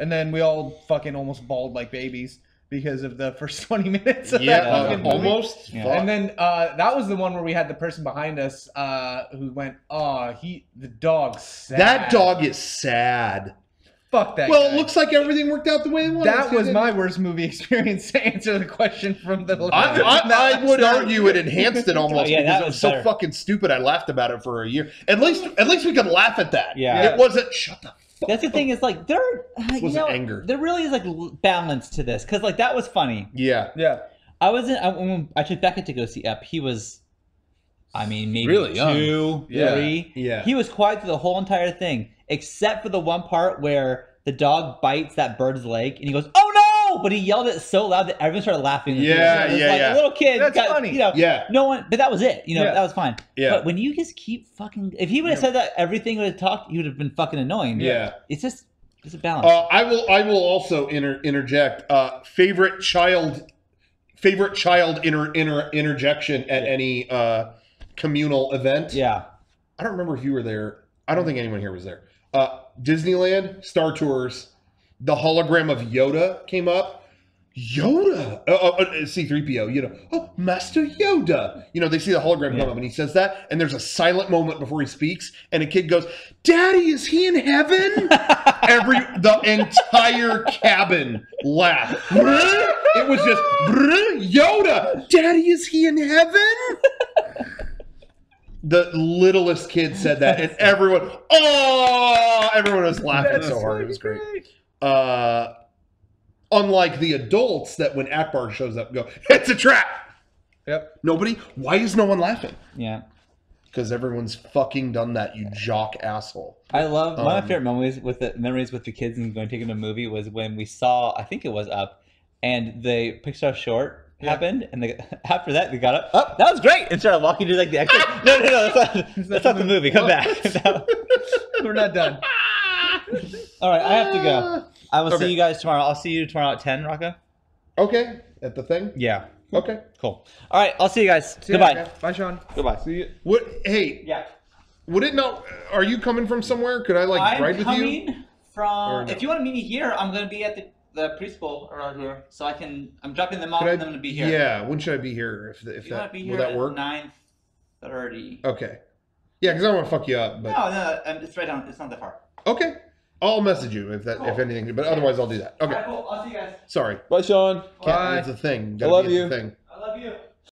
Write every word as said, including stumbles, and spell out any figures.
And then we all fucking almost bawled like babies because of the first twenty minutes of yeah, that fucking almost. Yeah. And then uh, that was the one where we had the person behind us uh, who went, oh, he, the dog's sad. That dog is sad. Fuck that Well, guy. It looks like everything worked out the way it was. That was my worst movie experience to answer the question from the... I, I, I would argue it enhanced it almost oh, yeah, because it was, was so fucking stupid I laughed about it for a year. At least at least we could laugh at that. Yeah. It wasn't... Shut the fuck That's up. The thing is like, there... It wasn't know, anger. There really is like balance to this because like that was funny. Yeah. Yeah. I wasn't... I, when I took Beckett to go see Ep, he was... I mean, maybe really two, yeah. three. Yeah. He was quiet through the whole entire thing, except for the one part where the dog bites that bird's leg, and he goes, "Oh no!" But he yelled it so loud that everyone started laughing. Yeah, it was yeah, like yeah. a little kid. That's got, funny. You know, yeah. No one, but that was it. You know, yeah. that was fine. Yeah. But when you just keep fucking, if he would have yeah. said that, everything would have talked. He would have been fucking annoying. Yeah. It's just, it's a balance. Uh, I will. I will also inter interject. Uh, favorite child, favorite child inter inter interjection at yeah. any. Uh, communal event. Yeah. I don't remember if you were there. I don't think anyone here was there. Uh, Disneyland, Star Tours, the hologram of Yoda came up. Yoda! Uh, uh, C three P O, you know. Oh, Master Yoda! You know, they see the hologram yeah. come up and he says that, and there's a silent moment before he speaks, and a kid goes, "Daddy, is he in heaven?" Every, the entire cabin laughed. It was just, Yoda! Daddy, is he in heaven? The littlest kid said that, and everyone, oh, everyone was laughing That's so hard. It was great. great. Uh, unlike the adults that when Ackbar shows up and go, "It's a trap." Yep. Nobody, why is no one laughing? Yeah. Because everyone's fucking done that, you jock asshole. I love, um, one of my favorite memories with, the, memories with the kids and going to take them to a movie was when we saw, I think it was Up, and the Pixar short, Yeah. happened, and they, after that, they got up. Oh, that was great! And started walking through like the exit. No, no, no, that's not, that's that's not the movie. Come back. No. We're not done. All right, I have to go. I will okay. see you guys tomorrow. I'll see you tomorrow at ten, Rocco. Okay. At the thing? Yeah. Okay. Cool. All right, I'll see you guys. See Goodbye. You, okay. Bye, Sean. Goodbye. See you. What? Hey. Yeah. Would it not? Are you coming from somewhere? Could I like I'm ride with you? I'm coming from. No? If you want to meet me here, I'm going to be at the. The preschool around here, so I can. I'm dropping them off, I, and I'm gonna be here. Yeah, when should I be here? If, if you that be here will that work? Nine thirty. Okay. Yeah, because I don't want to fuck you up. But... No, no, it's right down. It's not that far. Okay, I'll message you if that, cool. if anything. But yeah. otherwise, I'll do that. Okay. All right, cool. I'll see you guys. Sorry. Bye, Sean. Bye. It's a thing. Gotta I love you. Thing. I love you.